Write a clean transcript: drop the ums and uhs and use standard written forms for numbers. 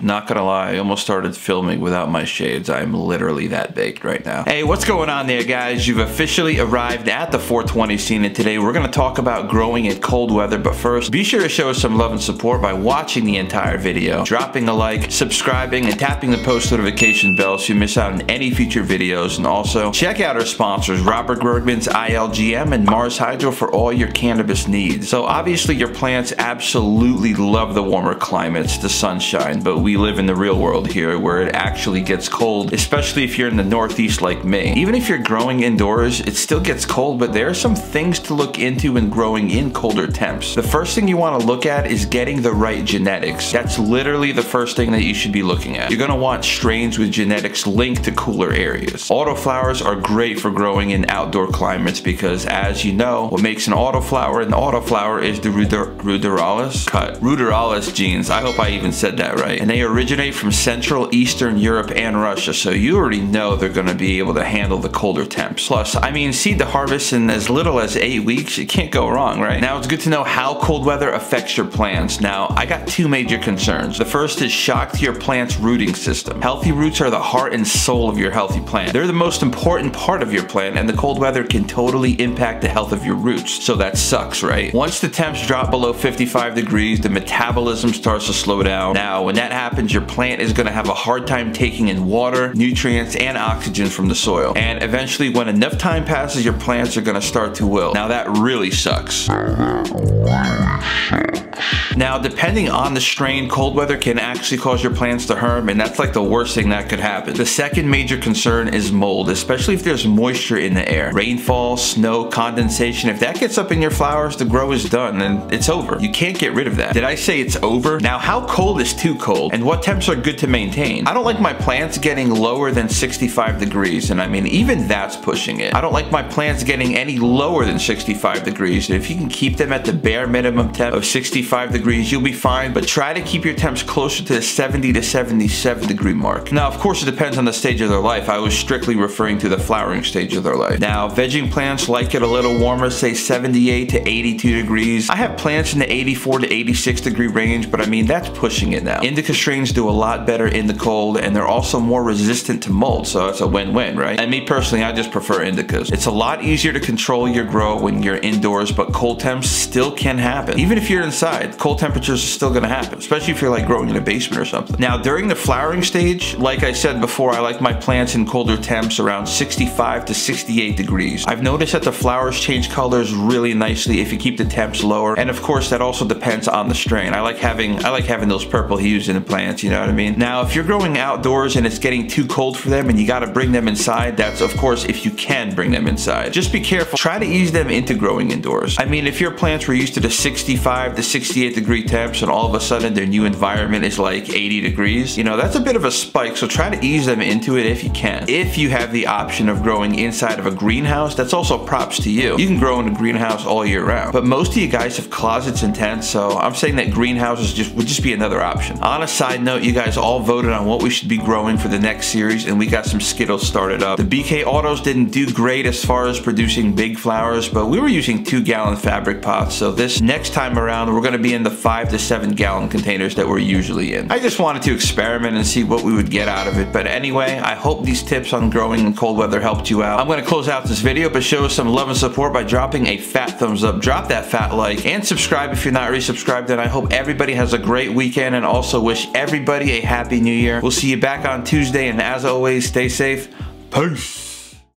Not gonna lie, I almost started filming without my shades. I'm literally that baked right now. Hey, what's going on there, guys? You've officially arrived at the 420 scene, and today we're gonna talk about growing in cold weather. But first, be sure to show us some love and support by watching the entire video, dropping a like, subscribing, and tapping the post notification bell so you miss out on any future videos. And also, check out our sponsors, Robert Bergman's ILGM and Mars Hydro, for all your cannabis needs. So obviously your plants absolutely love the warmer climates, the sunshine, but we live in the real world here where it actually gets cold, especially if you're in the Northeast like me. Even if you're growing indoors, it still gets cold, but there are some things to look into when growing in colder temps. The first thing you want to look at is getting the right genetics. That's literally the first thing that you should be looking at. You're going to want strains with genetics linked to cooler areas. Autoflowers are great for growing in outdoor climates because, as you know, what makes an autoflower is the ruderalis genes. I hope I even said that right. And they originate from Central, Eastern Europe, and Russia, so you already know they're going to be able to handle the colder temps. Plus, I mean, seed to harvest in as little as 8 weeks, you can't go wrong, right? Now, it's good to know how cold weather affects your plants. Now, I got two major concerns. The first is shock to your plant's rooting system. Healthy roots are the heart and soul of your healthy plant. They're the most important part of your plant, and the cold weather can totally impact the health of your roots, so that sucks, right? Once the temps drop below 55 degrees, the metabolism starts to slow down. Now, when that happens, your plant is going to have a hard time taking in water, nutrients, and oxygen from the soil. And eventually, when enough time passes, your plants are going to start to wilt. Now, that really sucks. Now, depending on the strain, cold weather can actually cause your plants to herm, and that's like the worst thing that could happen. The second major concern is mold, especially if there's moisture in the air. Rainfall, snow, condensation, if that gets up in your flowers, the grow is done and it's over. You can't get rid of that. Did I say it's over? Now, how cold is too cold, and what temps are good to maintain? I don't like my plants getting lower than 65 degrees, and I mean, even that's pushing it. I don't like my plants getting any lower than 65 degrees, and if you can keep them at the bare minimum temp of 65 degrees, you'll be fine, but try to keep your temps closer to the 70 to 77 degree mark. Now, of course, it depends on the stage of their life. I was strictly referring to the flowering stage of their life. Now, vegging plants like it a little warmer, say 78 to 82 degrees. I have plants in the 84 to 86 degree range, but I mean, that's pushing it now. Indica strains do a lot better in the cold, and they're also more resistant to mold, so it's a win-win, right? And me personally, I just prefer indicas. It's a lot easier to control your grow when you're indoors, but cold temps still can happen. Even if you're inside, cold temperatures are still gonna happen, especially if you're like growing in a basement or something. Now, during the flowering stage, like I said before, I like my plants in colder temps around 65 to 68 degrees. I've noticed that the flowers change colors really nicely if you keep the temps lower, and of course, that also depends on the strain. I like having those purple hues in the plants, you know what I mean? Now, if you're growing outdoors and it's getting too cold for them and you gotta bring them inside, that's of course if you can bring them inside. Just be careful. Try to ease them into growing indoors. I mean, if your plants were used to the 65 to 68 degree temps and all of a sudden their new environment is like 80 degrees, you know, that's a bit of a spike, so try to ease them into it if you can. If you have the option of growing inside of a greenhouse, that's also props to you. You can grow in a greenhouse all year round, but most of you guys have closets and tents, so I'm saying that greenhouses would just be another option. On a side note, you guys all voted on what we should be growing for the next series, and we got some skittles started up. The BK autos didn't do great as far as producing big flowers, but we were using 2-gallon fabric pots, so this next time around we're going to be in the 5 to 7 gallon containers that we're usually in. I just wanted to experiment and see what we would get out of it, but anyway, I hope these tips on growing in cold weather helped you out. I'm going to close out this video, but show us some love and support by dropping a fat thumbs up, drop that fat like, and subscribe if you're not already subscribed, and I hope everybody has a great weekend, and also wish everybody a happy new year. We'll see you back on Tuesday, and as always, stay safe. Peace.